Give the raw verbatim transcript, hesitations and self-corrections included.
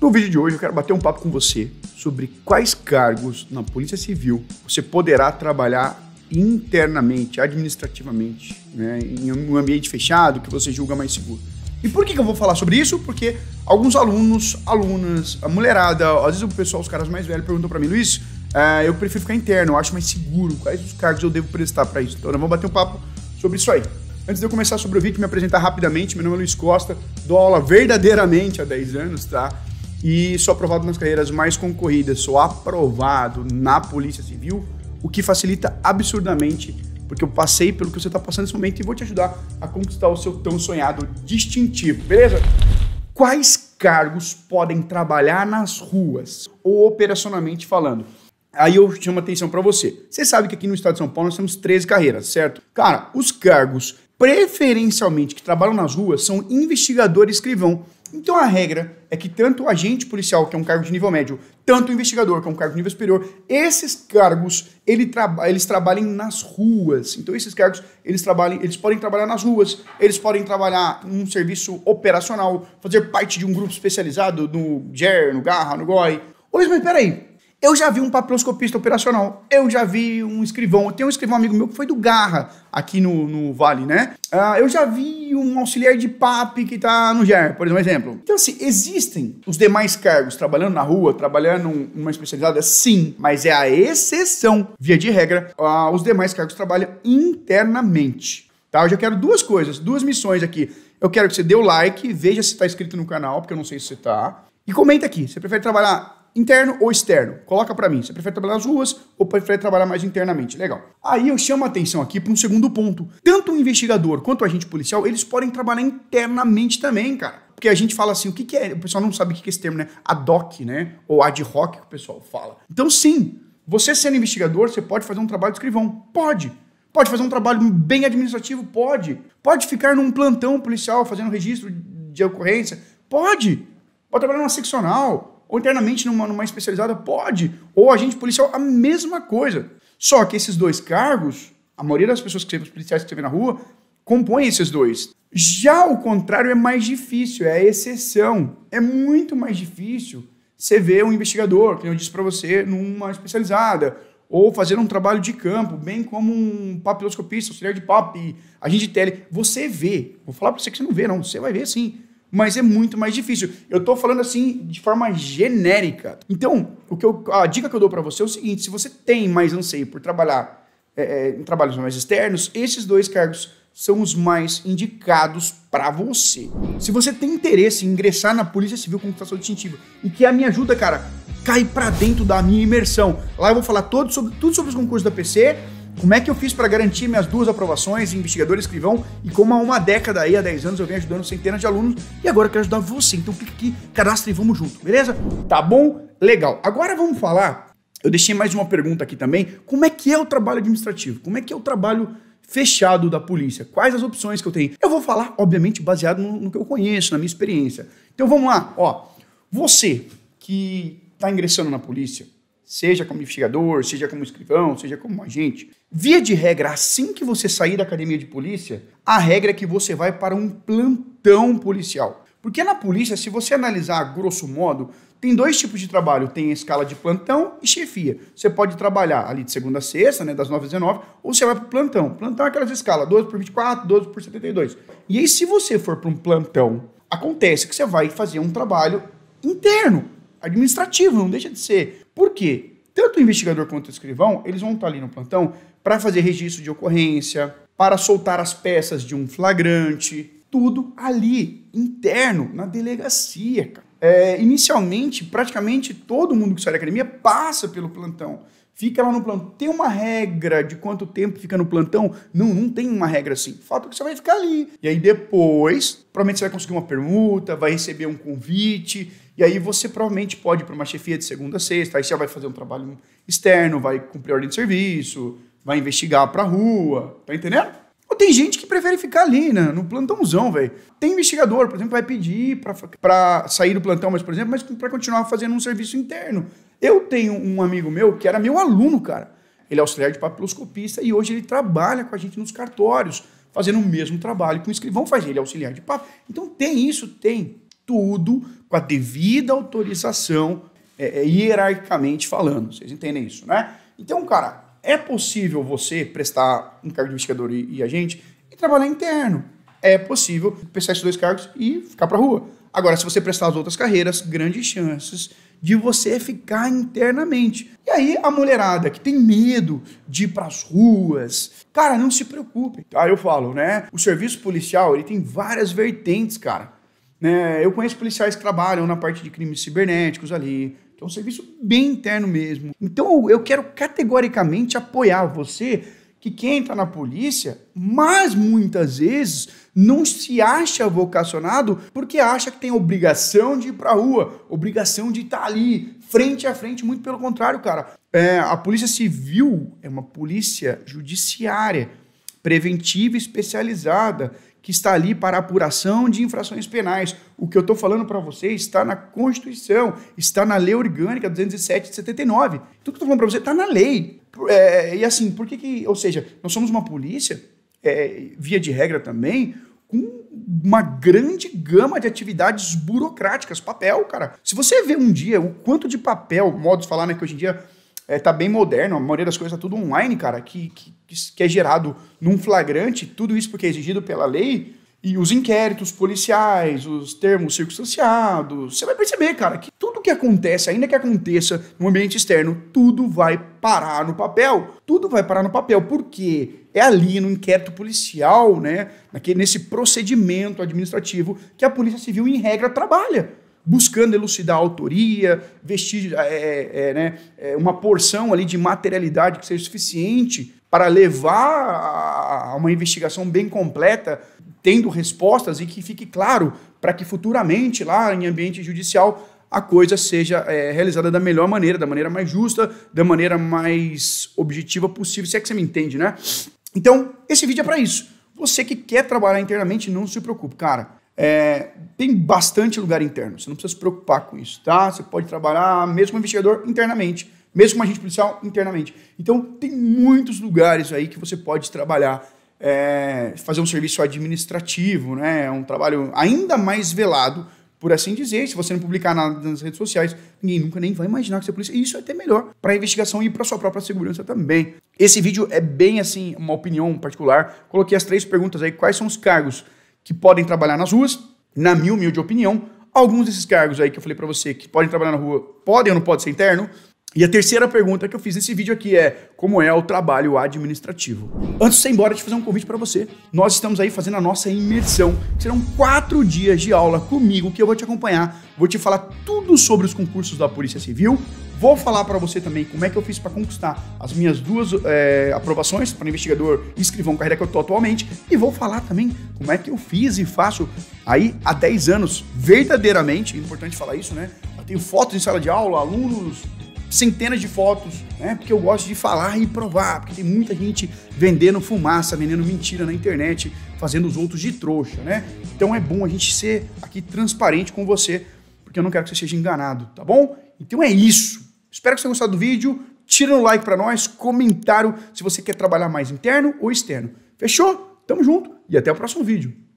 No vídeo de hoje eu quero bater um papo com você sobre quais cargos na Polícia Civil você poderá trabalhar internamente, administrativamente, né, em um ambiente fechado que você julga mais seguro. E por que que eu vou falar sobre isso? Porque alguns alunos, alunas, a mulherada, às vezes o pessoal, os caras mais velhos perguntam para mim, Luiz, uh, eu prefiro ficar interno, eu acho mais seguro, quais os cargos eu devo prestar para isso? Então nós vamos bater um papo sobre isso aí. Antes de eu começar sobre o vídeo, me apresentar rapidamente, meu nome é Luiz Costa, dou aula verdadeiramente há dez anos, tá? E sou aprovado nas carreiras mais concorridas, sou aprovado na Polícia Civil, o que facilita absurdamente, porque eu passei pelo que você está passando nesse momento e vou te ajudar a conquistar o seu tão sonhado distintivo, beleza? Quais cargos podem trabalhar nas ruas, ou operacionalmente falando? Aí eu chamo a atenção para você. Você sabe que aqui no estado de São Paulo nós temos treze carreiras, certo? Cara, os cargos preferencialmente que trabalham nas ruas são investigador e escrivão. Então a regra é que tanto o agente policial, que é um cargo de nível médio, tanto o investigador, que é um cargo de nível superior, esses cargos, ele traba- eles trabalhem nas ruas. Então esses cargos, eles, trabalhem, eles podem trabalhar nas ruas, eles podem trabalhar num serviço operacional, fazer parte de um grupo especializado no G E R, no GARRA, no GOI. Ô Luiz, mas peraí, eu já vi um papiloscopista operacional, eu já vi um escrivão, eu tenho um escrivão amigo meu que foi do GARRA aqui no, no Vale, né? Uh, eu já vi um auxiliar de P A P que tá no G E R, por exemplo. Então, assim, existem os demais cargos trabalhando na rua, trabalhando numa especializada, sim, mas é a exceção. Via de regra, uh, os demais cargos trabalham internamente, tá? Eu já quero duas coisas, duas missões aqui. Eu quero que você dê o like, veja se tá inscrito no canal, porque eu não sei se você tá. E comenta aqui, você prefere trabalhar interno ou externo? Coloca pra mim. Você prefere trabalhar nas ruas ou prefere trabalhar mais internamente? Legal. Aí eu chamo a atenção aqui para um segundo ponto. Tanto o investigador quanto o agente policial, eles podem trabalhar internamente também, cara. Porque a gente fala assim, o que que é? O pessoal não sabe o que que é esse termo, né? Ad hoc, né? Ou ad hoc, que o pessoal fala. Então, sim, você sendo investigador, você pode fazer um trabalho de escrivão. Pode. Pode fazer um trabalho bem administrativo? Pode. Pode ficar num plantão policial fazendo registro de ocorrência? Pode. Pode trabalhar numa seccional, ou internamente numa, numa especializada, pode, ou agente policial, a mesma coisa. Só que esses dois cargos, a maioria das pessoas que você, os policiais que você vê na rua, compõem esses dois. Já o contrário é mais difícil, é a exceção. É muito mais difícil você ver um investigador, que eu disse para você, numa especializada, ou fazer um trabalho de campo, bem como um papiloscopista, auxiliar de P A P, agente de tele. Você vê, vou falar para você que você não vê, não, você vai ver sim. Mas é muito mais difícil. Eu tô falando assim de forma genérica. Então, o que eu, a dica que eu dou para você é o seguinte, se você tem mais anseio por trabalhar é, é, em trabalhos mais externos, esses dois cargos são os mais indicados para você. Se você tem interesse em ingressar na Polícia Civil com conquistar seu distintivo, e que a minha ajuda, cara, cai para dentro da minha imersão. Lá eu vou falar todo sobre, tudo sobre os concursos da P C, como é que eu fiz para garantir minhas duas aprovações, investigador e escrivão, e como há uma década aí, há dez anos, eu venho ajudando centenas de alunos, e agora eu quero ajudar você. Então clica aqui, cadastra e vamos junto, beleza? Tá bom? Legal. Agora vamos falar, eu deixei mais uma pergunta aqui também, como é que é o trabalho administrativo? Como é que é o trabalho fechado da polícia? Quais as opções que eu tenho? Eu vou falar, obviamente, baseado no, no que eu conheço, na minha experiência. Então vamos lá, ó, você que está ingressando na polícia, seja como investigador, seja como escrivão, seja como agente. Via de regra, assim que você sair da academia de polícia, a regra é que você vai para um plantão policial. Porque na polícia, se você analisar grosso modo, tem dois tipos de trabalho. Tem a escala de plantão e chefia. Você pode trabalhar ali de segunda a sexta, né, das nove às dezenove, ou você vai para o plantão. Plantão é aquelas escalas, doze por vinte e quatro, doze por setenta e dois. E aí se você for para um plantão, acontece que você vai fazer um trabalho interno, administrativo, não deixa de ser. Por quê? Tanto o investigador quanto o escrivão, eles vão estar ali no plantão para fazer registro de ocorrência, para soltar as peças de um flagrante, tudo ali, interno, na delegacia, cara. É, inicialmente, praticamente todo mundo que sai da academia passa pelo plantão. Fica lá no plantão. Tem uma regra de quanto tempo fica no plantão? Não, não tem uma regra assim. Fato é que você vai ficar ali. E aí depois, provavelmente você vai conseguir uma permuta, vai receber um convite, e aí você provavelmente pode ir para uma chefia de segunda a sexta, aí você vai fazer um trabalho externo, vai cumprir ordem de serviço, vai investigar para a rua, tá entendendo? Ou tem gente que prefere ficar ali, né, no plantãozão, velho. Tem investigador, por exemplo, vai pedir para sair do plantão, mas por exemplo, mas para continuar fazendo um serviço interno. Eu tenho um amigo meu que era meu aluno, cara. Ele é auxiliar de papiloscopista e hoje ele trabalha com a gente nos cartórios, fazendo o mesmo trabalho que o escrivão faz. Ele é auxiliar de papo. Então tem isso, tem. tudo com a devida autorização, é, é, hierarquicamente falando. Vocês entendem isso, né? Então, cara, é possível você prestar um cargo de investigador e, e agente e trabalhar interno. É possível prestar esses dois cargos e ficar pra rua. Agora, se você prestar as outras carreiras, grandes chances de você ficar internamente. E aí, a mulherada que tem medo de ir pras ruas, cara, não se preocupe. Aí eu falo, né, o serviço policial, ele tem várias vertentes, cara. Né, eu conheço policiais que trabalham na parte de crimes cibernéticos ali, que é um serviço bem interno mesmo. Então, eu quero categoricamente apoiar você que quem entra na polícia, mas muitas vezes não se acha vocacionado porque acha que tem obrigação de ir pra rua, obrigação de estar ali, frente a frente, muito pelo contrário, cara. É, a polícia civil é uma polícia judiciária, preventiva e especializada, que está ali para apuração de infrações penais. O que eu estou falando para vocês está na Constituição, está na Lei Orgânica duzentos e sete de setenta e nove. Tudo que eu estou falando para você está na lei. É, e assim, por que que... Ou seja, nós somos uma polícia, é, via de regra também, com uma grande gama de atividades burocráticas. Papel, cara. Se você vê um dia o quanto de papel, modo de falar, né, que hoje em dia... É, tá bem moderno, a maioria das coisas tá tudo online, cara, que, que, que é gerado num flagrante, tudo isso porque é exigido pela lei, e os inquéritos policiais, os termos circunstanciados, você vai perceber, cara, que tudo que acontece, ainda que aconteça no ambiente externo, tudo vai parar no papel, tudo vai parar no papel, porque é ali no inquérito policial, né, naquele, nesse procedimento administrativo que a Polícia Civil, em regra, trabalha. Buscando elucidar a autoria, vestir é, é, né, é uma porção ali de materialidade que seja suficiente para levar a uma investigação bem completa, tendo respostas e que fique claro para que futuramente lá em ambiente judicial a coisa seja é, realizada da melhor maneira, da maneira mais justa, da maneira mais objetiva possível, se é que você me entende, né? Então, esse vídeo é para isso. Você que quer trabalhar internamente, não se preocupe, cara. É, tem bastante lugar interno, você não precisa se preocupar com isso, tá? Você pode trabalhar mesmo como investigador internamente, mesmo como agente policial internamente. Então tem muitos lugares aí que você pode trabalhar, é, fazer um serviço administrativo, né? Um trabalho ainda mais velado, por assim dizer. Se você não publicar nada nas redes sociais, ninguém nunca nem vai imaginar que você é polícia. E isso é até melhor para a investigação e para sua própria segurança também. Esse vídeo é bem assim, uma opinião particular. Coloquei as três perguntas aí, quais são os cargos que podem trabalhar nas ruas, na minha humilde opinião. Alguns desses cargos aí que eu falei pra você que podem trabalhar na rua, podem ou não podem ser interno? E a terceira pergunta que eu fiz nesse vídeo aqui é, como é o trabalho administrativo? Antes de você ir embora, deixa eu fazer um convite pra você. Nós estamos aí fazendo a nossa imersão, que serão quatro dias de aula comigo, que eu vou te acompanhar, vou te falar tudo sobre os concursos da Polícia Civil, vou falar pra você também como é que eu fiz pra conquistar as minhas duas é, aprovações para investigador e escrivão, carreira que eu tô atualmente, e vou falar também como é que eu fiz e faço aí há dez anos, verdadeiramente, é importante falar isso, né? Eu tenho fotos em sala de aula, alunos... centenas de fotos, né? Porque eu gosto de falar e provar, porque tem muita gente vendendo fumaça, vendendo mentira na internet, fazendo os outros de trouxa, né? Então é bom a gente ser aqui transparente com você, porque eu não quero que você seja enganado, tá bom? Então é isso. Espero que você tenha gostado do vídeo. Tira um like pra nós, comentário se você quer trabalhar mais interno ou externo. Fechou? Tamo junto e até o próximo vídeo.